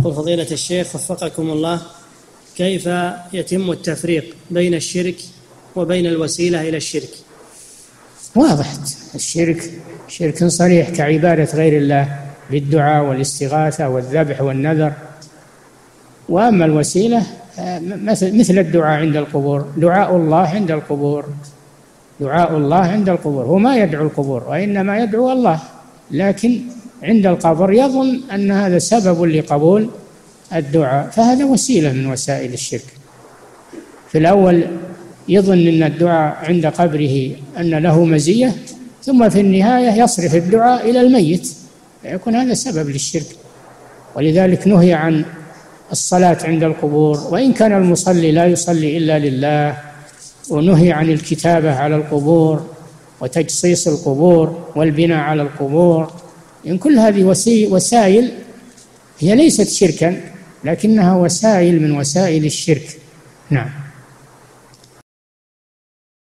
يقول فضيلة الشيخ وفقكم الله، كيف يتم التفريق بين الشرك وبين الوسيلة إلى الشرك؟ واضح الشرك شرك صريح كعبادة غير الله بالدعاء والاستغاثة والذبح والنذر، وأما الوسيلة مثل الدعاء عند القبور، دعاء الله عند القبور، دعاء الله عند القبور، هو ما يدعو القبور وإنما يدعو الله، لكن عند القبر يظن أن هذا سبب لقبول الدعاء، فهذا وسيلة من وسائل الشرك. في الأول يظن أن الدعاء عند قبره أن له مزية، ثم في النهاية يصرف الدعاء إلى الميت، فيكون هذا سبب للشرك. ولذلك نهي عن الصلاة عند القبور، وإن كان المصلي لا يصلي إلا لله، ونهي عن الكتابة على القبور وتجصيص القبور والبناء على القبور، إن كل هذه وسائل هي ليست شركا لكنها وسائل من وسائل الشرك. نعم.